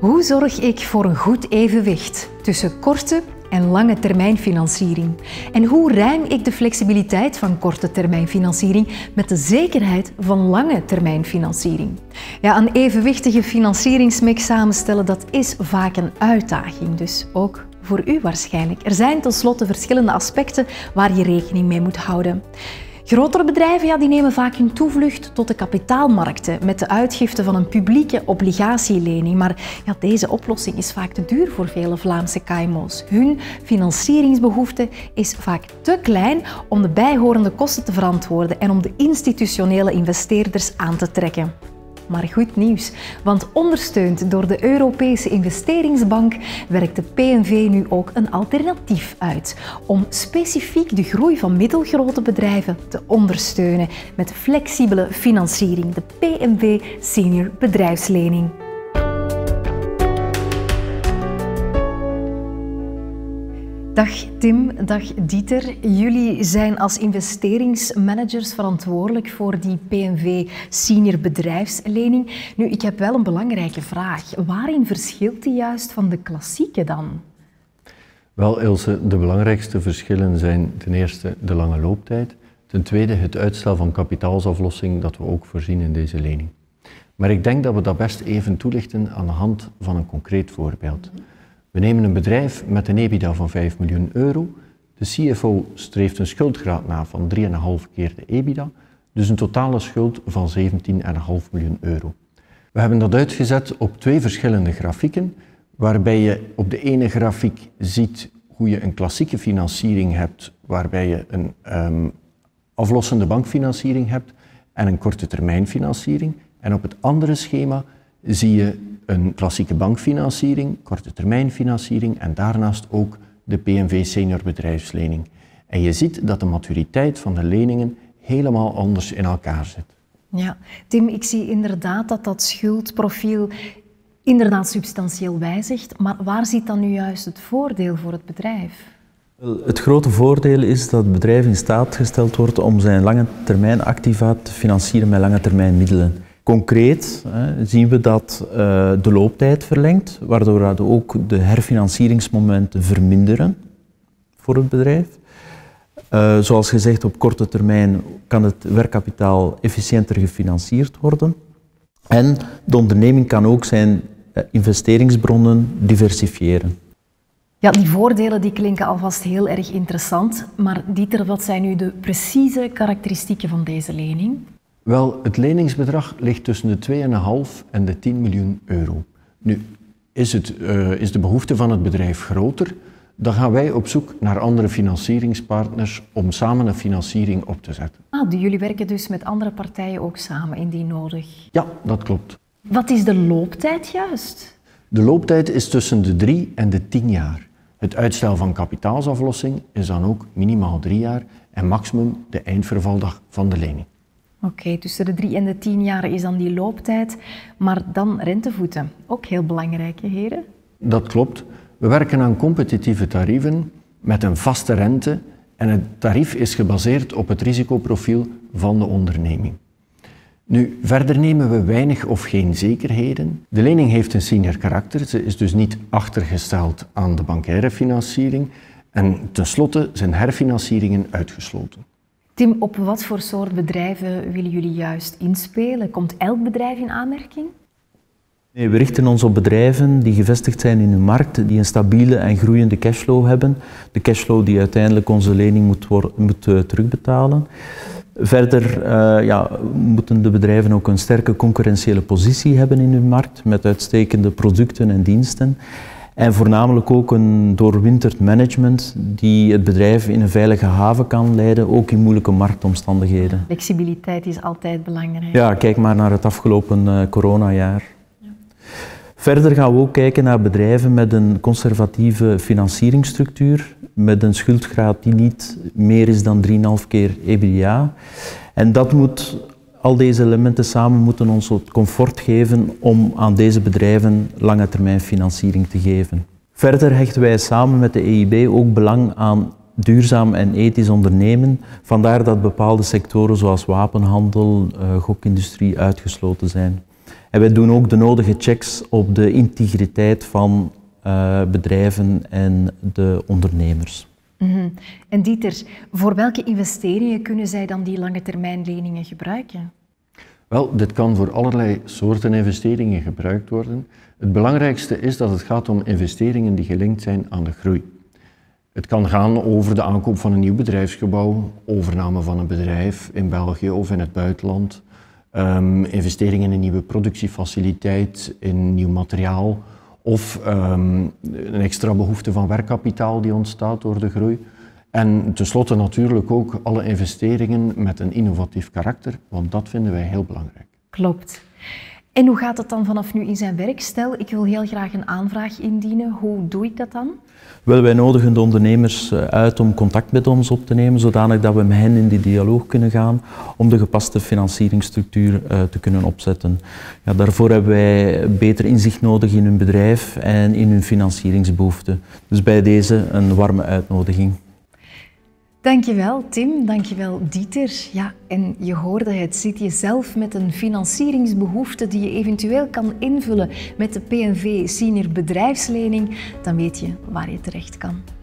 Hoe zorg ik voor een goed evenwicht tussen korte en lange termijn financiering? En hoe ruim ik de flexibiliteit van korte termijn financiering met de zekerheid van lange termijn financiering? Ja, een evenwichtige financieringsmix samenstellen, dat is vaak een uitdaging, dus ook voor u waarschijnlijk. Er zijn tenslotte verschillende aspecten waar je rekening mee moet houden. Grotere bedrijven, ja, die nemen vaak hun toevlucht tot de kapitaalmarkten met de uitgifte van een publieke obligatielening. Maar ja, deze oplossing is vaak te duur voor vele Vlaamse KMO's. Hun financieringsbehoefte is vaak te klein om de bijhorende kosten te verantwoorden en om de institutionele investeerders aan te trekken. Maar goed nieuws, want ondersteund door de Europese Investeringsbank werkt de PMV nu ook een alternatief uit om specifiek de groei van middelgrote bedrijven te ondersteunen met flexibele financiering, de PMV Senior Bedrijfslening. Dag Tim, dag Dieter. Jullie zijn als investeringsmanagers verantwoordelijk voor die PMV Senior Bedrijfslening. Nu, ik heb wel een belangrijke vraag. Waarin verschilt die juist van de klassieke dan? Wel Ilse, de belangrijkste verschillen zijn ten eerste de lange looptijd. Ten tweede het uitstel van kapitaalsaflossing dat we ook voorzien in deze lening. Maar ik denk dat we dat best even toelichten aan de hand van een concreet voorbeeld. We nemen een bedrijf met een EBITDA van 5 miljoen euro. De CFO streeft een schuldgraad na van 3,5 keer de EBITDA, dus een totale schuld van 17,5 miljoen euro. We hebben dat uitgezet op twee verschillende grafieken, waarbij je op de ene grafiek ziet hoe je een klassieke financiering hebt, waarbij je een aflossende bankfinanciering hebt en een korte termijn financiering. En op het andere schema zie je een klassieke bankfinanciering, korte termijn financiering en daarnaast ook de PMV Senior Bedrijfslening. En je ziet dat de maturiteit van de leningen helemaal anders in elkaar zit. Ja, Tim, ik zie inderdaad dat dat schuldprofiel inderdaad substantieel wijzigt, maar waar zit dan nu juist het voordeel voor het bedrijf? Het grote voordeel is dat het bedrijf in staat gesteld wordt om zijn lange termijn activa te financieren met lange termijn middelen. Concreet zien we dat de looptijd verlengt, waardoor we ook de herfinancieringsmomenten verminderen voor het bedrijf. Zoals gezegd, op korte termijn kan het werkkapitaal efficiënter gefinancierd worden. En de onderneming kan ook zijn investeringsbronnen diversifiëren. Ja, die voordelen die klinken alvast heel erg interessant. Maar Dieter, wat zijn nu de precieze karakteristieken van deze lening? Wel, het leningsbedrag ligt tussen de 2,5 en de 10 miljoen euro. Nu, is de behoefte van het bedrijf groter, dan gaan wij op zoek naar andere financieringspartners om samen een financiering op te zetten. Ah, jullie werken dus met andere partijen ook samen, indien nodig? Ja, dat klopt. Wat is de looptijd juist? De looptijd is tussen de 3 en de 10 jaar. Het uitstel van kapitaalsaflossing is dan ook minimaal 3 jaar en maximum de eindvervaldag van de lening. Oké, tussen de 3 en de 10 jaar is dan die looptijd, maar dan rentevoeten. Ook heel belangrijk, heren. Dat klopt. We werken aan competitieve tarieven met een vaste rente en het tarief is gebaseerd op het risicoprofiel van de onderneming. Nu, verder nemen we weinig of geen zekerheden. De lening heeft een senior karakter, ze is dus niet achtergesteld aan de bankaire financiering en tenslotte zijn herfinancieringen uitgesloten. Tim, op wat voor soort bedrijven willen jullie juist inspelen? Komt elk bedrijf in aanmerking? Nee, we richten ons op bedrijven die gevestigd zijn in hun markt, die een stabiele en groeiende cashflow hebben. De cashflow die uiteindelijk onze lening moet terugbetalen. Verder moeten de bedrijven ook een sterke concurrentiële positie hebben in hun markt, met uitstekende producten en diensten. En voornamelijk ook een doorwinterd management die het bedrijf in een veilige haven kan leiden, ook in moeilijke marktomstandigheden. Flexibiliteit is altijd belangrijk. Ja, kijk maar naar het afgelopen coronajaar. Ja. Verder gaan we ook kijken naar bedrijven met een conservatieve financieringsstructuur, met een schuldgraad die niet meer is dan 3,5 keer EBITDA. En dat moet... Al deze elementen samen moeten ons het comfort geven om aan deze bedrijven lange termijn financiering te geven. Verder hechten wij samen met de EIB ook belang aan duurzaam en ethisch ondernemen. Vandaar dat bepaalde sectoren zoals wapenhandel, gokindustrie uitgesloten zijn. En wij doen ook de nodige checks op de integriteit van bedrijven en de ondernemers. Mm-hmm. En Dieter, voor welke investeringen kunnen zij dan die lange termijn leningen gebruiken? Wel, dit kan voor allerlei soorten investeringen gebruikt worden. Het belangrijkste is dat het gaat om investeringen die gelinkt zijn aan de groei. Het kan gaan over de aankoop van een nieuw bedrijfsgebouw, overname van een bedrijf in België of in het buitenland, investeringen in een nieuwe productiefaciliteit, in nieuw materiaal of een extra behoefte van werkkapitaal die ontstaat door de groei. En tenslotte natuurlijk ook alle investeringen met een innovatief karakter, want dat vinden wij heel belangrijk. Klopt. En hoe gaat dat dan vanaf nu in zijn werk? Stel, ik wil heel graag een aanvraag indienen. Hoe doe ik dat dan? Wel, wij nodigen de ondernemers uit om contact met ons op te nemen, zodanig dat we met hen in die dialoog kunnen gaan om de gepaste financieringsstructuur te kunnen opzetten. Ja, daarvoor hebben wij beter inzicht nodig in hun bedrijf en in hun financieringsbehoeften. Dus bij deze een warme uitnodiging. Dankjewel Tim, dankjewel Dieter. Ja, en je hoorde het, zit je zelf met een financieringsbehoefte die je eventueel kan invullen met de PMV Senior Bedrijfslening, dan weet je waar je terecht kan.